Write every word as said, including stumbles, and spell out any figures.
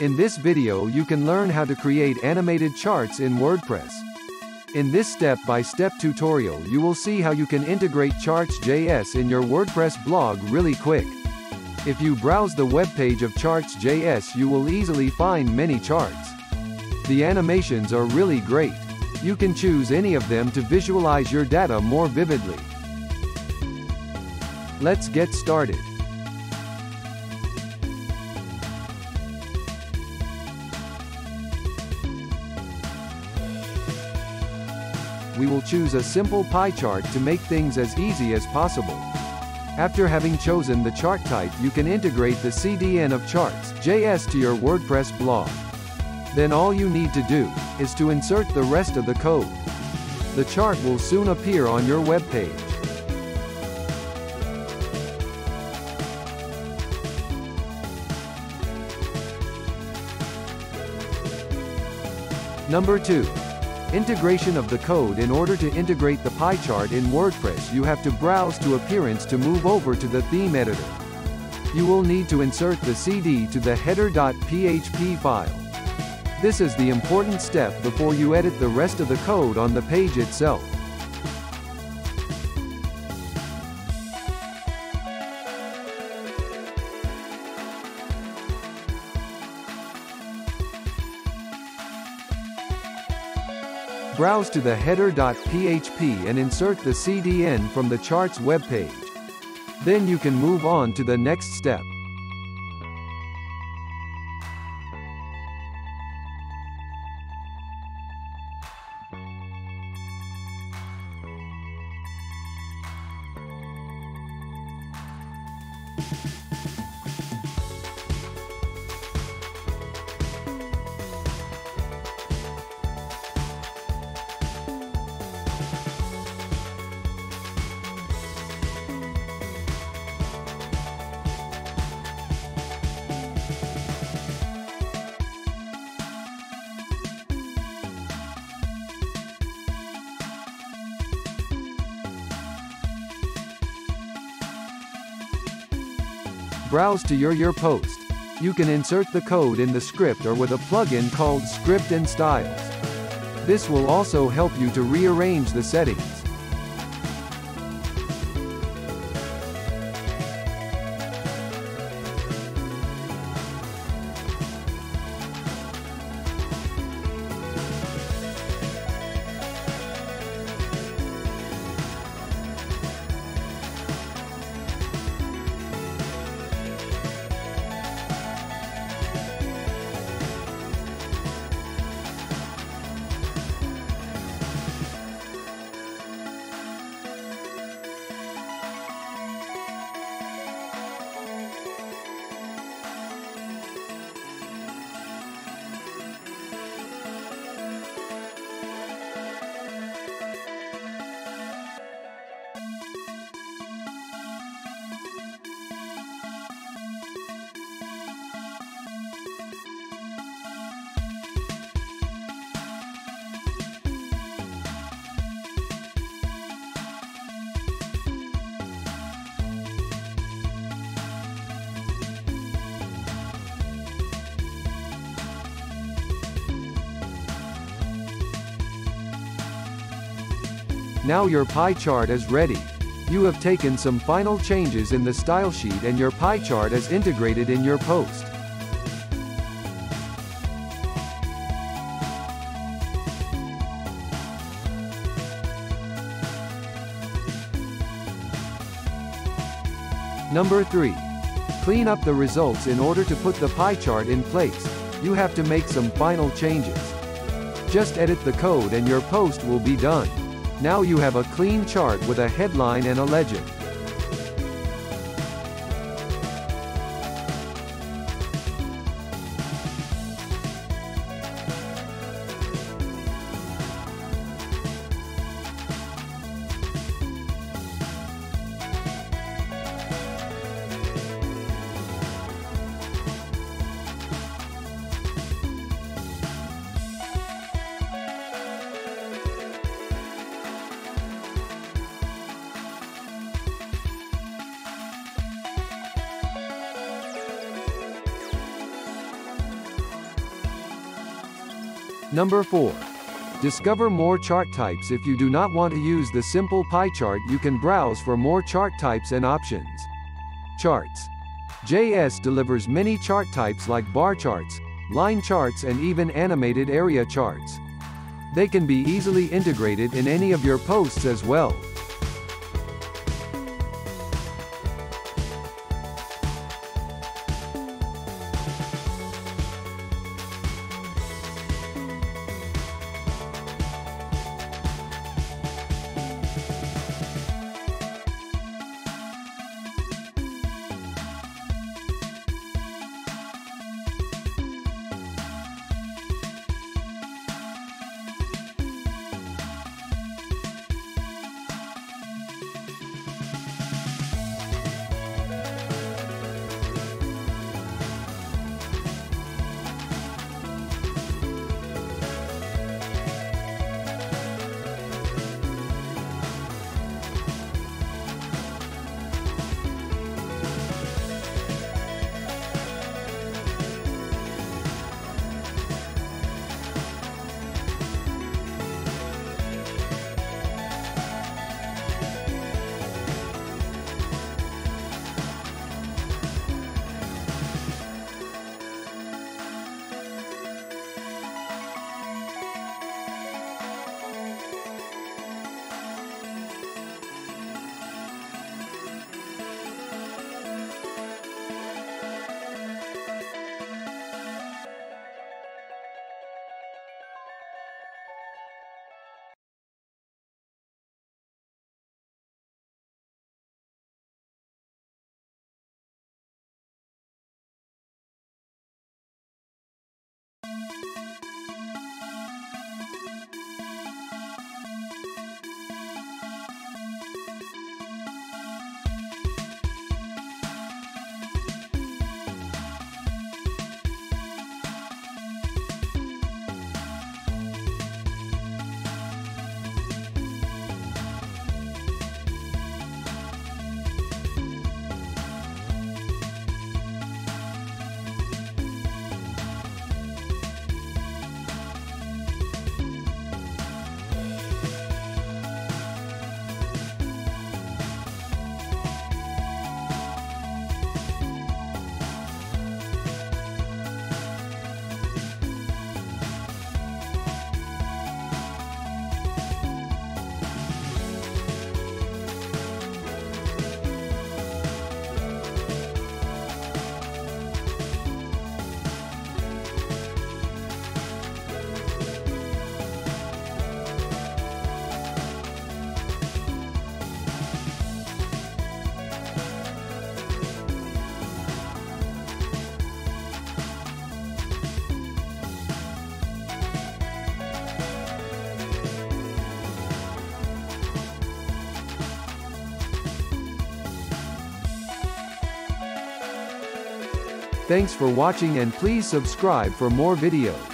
In this video you can learn how to create animated charts in WordPress. In this step-by-step tutorial you will see how you can integrate Charts dot J S in your WordPress blog really quick. If you browse the webpage of Charts dot J S you will easily find many charts. The animations are really great. You can choose any of them to visualize your data more vividly. Let's get started. We will choose a simple pie chart to make things as easy as possible. After having chosen the chart type, you can integrate the C D N of Charts dot J S to your WordPress blog. Then all you need to do is to insert the rest of the code. The chart will soon appear on your web page. Number two. Integration of the code. In order to integrate the pie chart in WordPress, you have to browse to Appearance to move over to the theme editor. You will need to insert the C D to the header dot P H P file. This is the important step before you edit the rest of the code on the page itself. Browse to the header dot P H P and insert the C D N from the charts webpage. Then you can move on to the next step. Browse to your your post. You can insert the code in the script or with a plugin called Script and Styles. This will also help you to rearrange the settings. Now your pie chart is ready. You have taken some final changes in the style sheet and your pie chart is integrated in your post. Number three. Clean up the results. In order to put the pie chart in place, you have to make some final changes. Just edit the code and your post will be done. Now you have a clean chart with a headline and a legend. Number four. Discover more chart types. If you do not want to use the simple pie chart, you can browse for more chart types and options. Charts dot J S delivers many chart types like bar charts, line charts, and even animated area charts. They can be easily integrated in any of your posts as well. Thanks for watching, and please subscribe for more videos.